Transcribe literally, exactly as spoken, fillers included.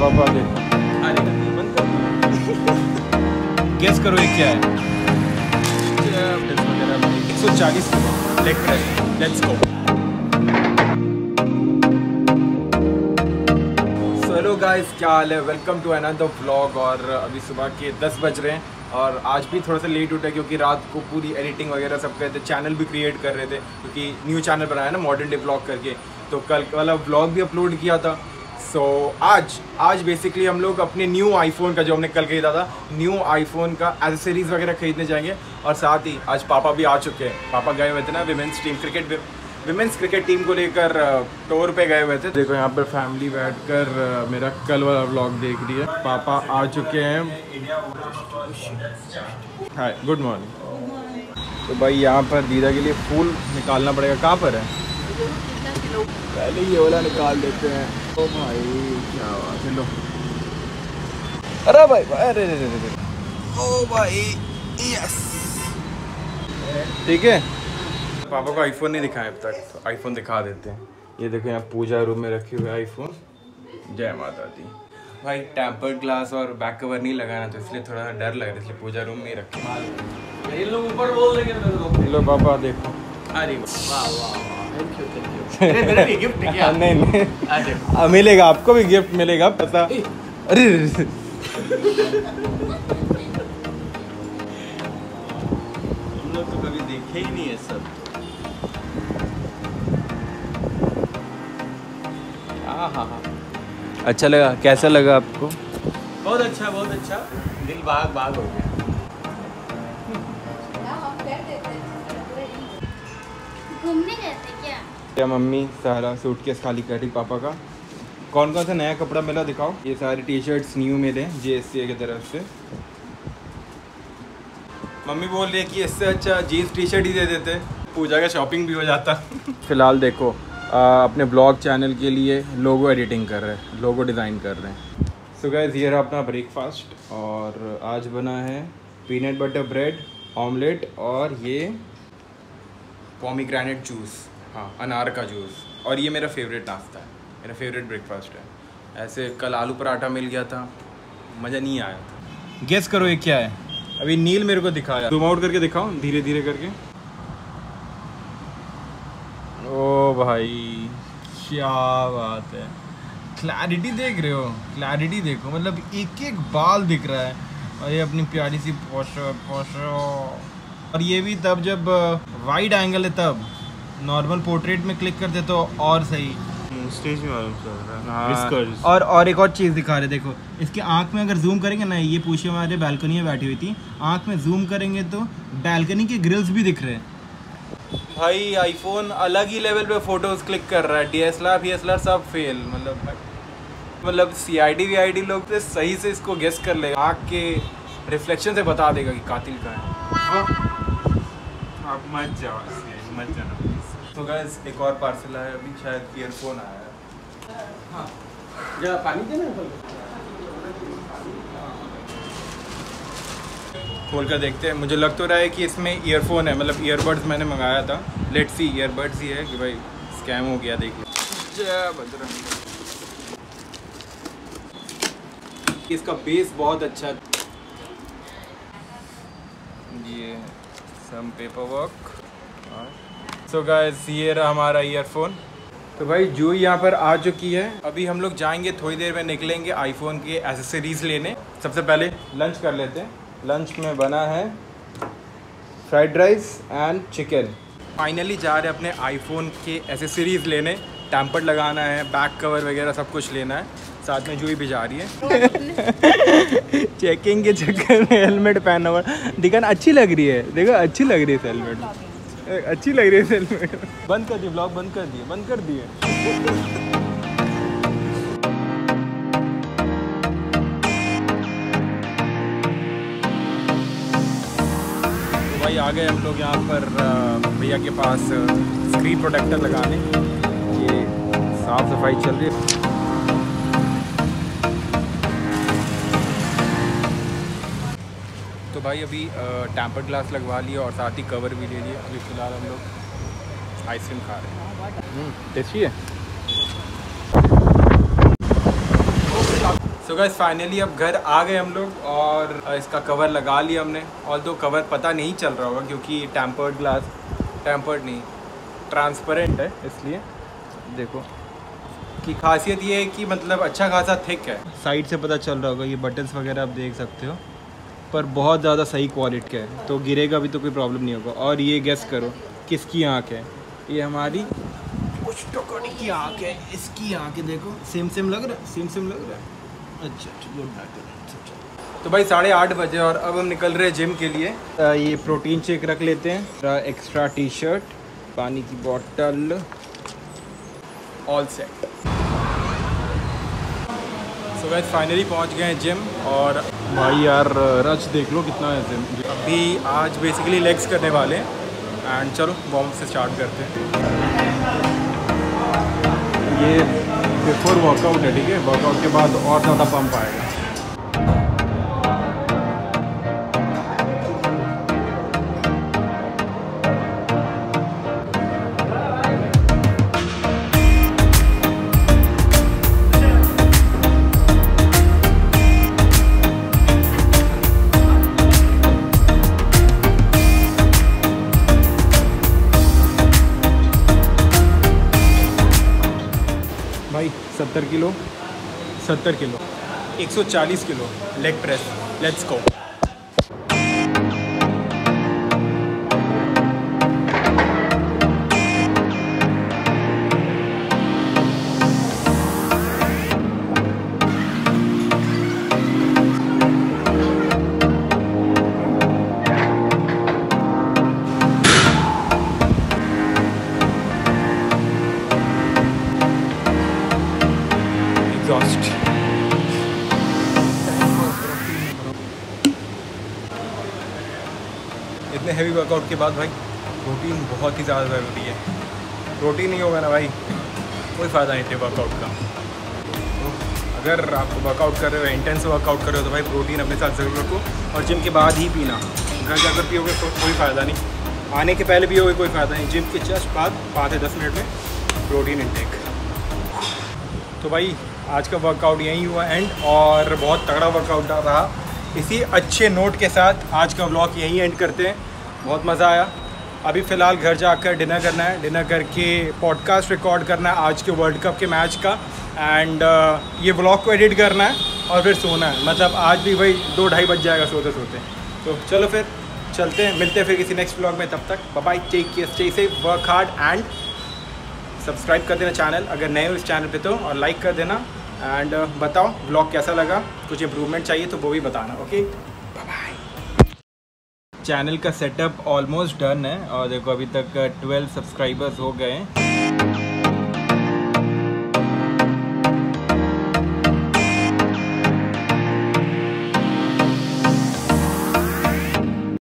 बाबा देखो गेस करो ये क्या है। एक सौ चालीस leg press, let's go. So hello guys, क्या हाल है, वेलकम टू अनदर व्लॉग। और अभी सुबह के दस बज रहे हैं और आज भी थोड़ा सा लेट उठा क्योंकि रात को पूरी एडिटिंग वगैरह सब कर रहे थे, चैनल भी क्रिएट कर रहे थे क्योंकि न्यू चैनल बनाया ना मॉडर्न डे व्लॉग करके, तो कल वाला व्लॉग भी अपलोड किया था। सो so, आज आज बेसिकली हम लोग अपने न्यू आईफोन का, जो हमने कल खरीदा था, न्यू आईफोन का एसेसरीज़ वगैरह खरीदने जाएंगे। और साथ ही आज पापा भी आ चुके हैं, पापा गए हुए थे ना women's team cricket women's cricket team को लेकर टूर पे गए हुए थे। देखो यहाँ पर फैमिली बैठकर मेरा कल वाला व्लॉग देख रही है। पापा आ चुके हैं, हाय गुड मॉर्निंग। तो भाई यहाँ पर दीदा के लिए फूल निकालना पड़ेगा। कहाँ पर है? पहले ये वाला निकाल देते हैं। ओ भाई क्या बात है, लो। अरे भाई अरे ओ भाई, यस ठीक है। पापा को आईफोन नहीं दिखाया अब तक, तो आईफोन दिखा देते हैं। ये देखो यहाँ पूजा रूम में रखे हुए आईफोन। जय माता दी। भाई टेम्पर ग्लास और बैक कवर नहीं लगाना, तो इसलिए थोड़ा सा डर लग रहा है, इसलिए पूजा रूम में रखे। लोग ऊपर बोल देंगे तो लो पापा देखो। अरे वाह वाह, thank you thank you. Gift क्या? नहीं नहीं मिलेगा, आपको भी गिफ्ट मिलेगा पता। अरे हम लोग तो कभी देखे ही नहीं है सब। हाँ हाँ हाँ अच्छा लगा, कैसा लगा आपको? बहुत अच्छा बहुत अच्छा, दिल बाग बाग हो गया। घूमने गए थे क्या? क्या मम्मी सारा सूटकेस खाली कर रही पापा का। कौन कौन सा नया कपड़ा मिला दिखाओ। ये सारे टी शर्ट्स न्यू मिले जीएसटी की तरफ से। मम्मी बोल रही है कि इससे अच्छा जीन्स टी शर्ट ही दे देते, पूजा का शॉपिंग भी हो जाता। फिलहाल देखो आ, अपने ब्लॉग चैनल के लिए लोगो एडिटिंग कर रहे हैं, लोगो डिज़ाइन कर रहे हैं। सो गाइस ये रहा अपना ब्रेकफास्ट और आज बना है पीनट बटर ब्रेड, ऑमलेट और ये पॉमीग्रेनेट जूस, हाँ अनार का जूस। और ये मेरा फेवरेट नाश्ता है, मेरा फेवरेट ब्रेकफास्ट है। ऐसे कल आलू पराठा मिल गया था, मज़ा नहीं आया था। गेस करो ये क्या है। अभी नील मेरे को दिखाया, ज़ूम आउट करके दिखाओ धीरे धीरे करके। ओ भाई क्या बात है, क्लैरिटी देख रहे हो, क्लैरिटी देखो, मतलब एक एक बाल दिख रहा है। और ये अपनी प्यारी सी पोशो पोशो। और ये भी तब जब वाइड एंगल है, तब नॉर्मल पोर्ट्रेट में क्लिक करते तो और सही स्टेज में और, और और एक और चीज़ दिखा रहे देखो। इसके आँख में अगर जूम करेंगे ना, ये पूछे हमारे बालकनी में बैठी हुई थी, आँख में जूम करेंगे तो बालकनी के ग्रिल्स भी दिख रहे हैं। भाई आईफोन अलग ही लेवल पे फोटोज़ क्लिक कर रहा है, डीएसएलआर वीएसएलआर सब फेल। मतलब मतलब सीआईडी वीआईडी लोग तो सही से इसको गेस कर लेगा, आँख के रिफ्लेक्शन से बता देगा कि कातिल का है। आप मत जाओ, मत जाना। तो गाइस एक और पार्सल आया अभी, शायद ईयरफोन आया है। हाँ जरा पानी खोल कर देखते हैं। मुझे लग तो रहा है कि इसमें ईयरफोन है, मतलब ईयरबड्स मैंने मंगाया था। लेट्स सी ईयरबड्स ही है कि भाई स्कैम हो गया, देखिए। इसका बेस बहुत अच्छा। ये some paper work. So guys ये रहा हमारा ईयरफोन। तो भाई जूही यहाँ पर आ चुकी है, अभी हम लोग जाएंगे, थोड़ी देर में निकलेंगे आईफोन के एसेसरीज लेने। सबसे पहले लंच कर लेते हैं। लंच में बना है fried rice and chicken. Finally जा रहे अपने आईफोन के एसेसरीज लेने, टैंपर लगाना है, बैक कवर वगैरह सब कुछ लेना है। साथ में जूही भी जा रही है। चेकिंग के चक्कर में हेलमेट पहना हुआ, दिखा ना अच्छी लग रही है, देखो अच्छी लग रही है हेलमेट, अच्छी लग रही है हेलमेट। बंद कर दिए ब्लॉग, बंद कर दिए बंद कर दिए भाई आ गए हम लोग यहाँ पर भैया के पास स्क्रीन प्रोटेक्टर लगाने। ये साफ सफाई चल रही है। तो भाई अभी टेम्पर्ड ग्लास लगवा लिया और साथ ही कवर भी ले लिया। अभी फिलहाल हम लोग आइसक्रीम खा रहे हैं, टेस्टी है। सो गाइस फाइनली अब घर आ गए हम लोग और इसका कवर लगा लिया हमने। ऑल्दो कवर पता नहीं चल रहा होगा क्योंकि टेम्पर्ड ग्लास टेम्पर्ड नहीं ट्रांसपेरेंट है, इसलिए देखो कि खासियत ये है कि मतलब अच्छा खासा थिक है। साइड से पता चल रहा होगा, ये बटन्स वगैरह आप देख सकते हो, पर बहुत ज़्यादा सही क्वालिटी का है तो गिरेगा भी तो कोई प्रॉब्लम नहीं होगा। और ये गेस करो किसकी आँख है, ये हमारी कुछ टोकनी की आँख है, इसकी आँख देखो सेम सेम लग रहा है, सेम सेम लग रहा है। अच्छा गुड। तो भाई साढ़े आठ बजे और अब हम निकल रहे हैं जिम के लिए। ये प्रोटीन शेक रख लेते हैं, एक्स्ट्रा टी शर्ट, पानी की bottle, all set. So guys finally पहुंच गए हैं जिम और भाई यार रश देख लो कितना है जिम। अभी आज बेसिकली लेग्स करने वाले हैं एंड चलो वार्म से स्टार्ट करते हैं। ये बिफोर वर्कआउट है, ठीक है, वर्कआउट के बाद और ज़्यादा पंप आएगा। सत्तर किलो, सत्तर किलो, एक सौ चालीस kilo leg press, let's go. इतने हैवी वर्कआउट के बाद भाई प्रोटीन बहुत ही ज़्यादा ज़रूरी है। प्रोटीन नहीं होगा ना भाई कोई फ़ायदा नहीं है वर्कआउट का। तो अगर आप वर्कआउट कर रहे हो, इंटेंस वर्कआउट कर रहे हो, तो भाई प्रोटीन अपने साथ ज़रूर रखो और जिम के बाद ही पीना। घर जाकर पियोगे तो कोई फ़ायदा नहीं, आने के पहले पियोगे कोई फ़ायदा नहीं, जिम के जस्ट बाद पाँच या दस मिनट में प्रोटीन इंटेक। तो भाई आज का वर्कआउट यहीं हुआ एंड, और बहुत तगड़ा वर्कआउट रहा। इसी अच्छे नोट के साथ आज का व्लॉग यहीं एंड करते हैं। बहुत मज़ा आया। अभी फ़िलहाल घर जाकर डिनर करना है, डिनर करके पॉडकास्ट रिकॉर्ड करना है आज के वर्ल्ड कप के मैच का, एंड ये व्लॉग को एडिट करना है और फिर सोना है। मतलब आज भी भाई दो ढाई बज जाएगा सोते सोते। तो चलो फिर चलते हैं, मिलते हैं फिर किसी नेक्स्ट व्लॉग में। तब तक bye bye, take care, stay safe, work hard and subscribe कर देना चैनल अगर नए हो इस चैनल पे तो, और लाइक कर देना एंड बताओ ब्लॉग कैसा लगा, कुछ इम्प्रूवमेंट चाहिए तो वो भी बताना। Okay bye bye. चैनल का सेटअप ऑलमोस्ट डन है और देखो अभी तक ट्वेल्व सब्सक्राइबर्स हो गए हैं।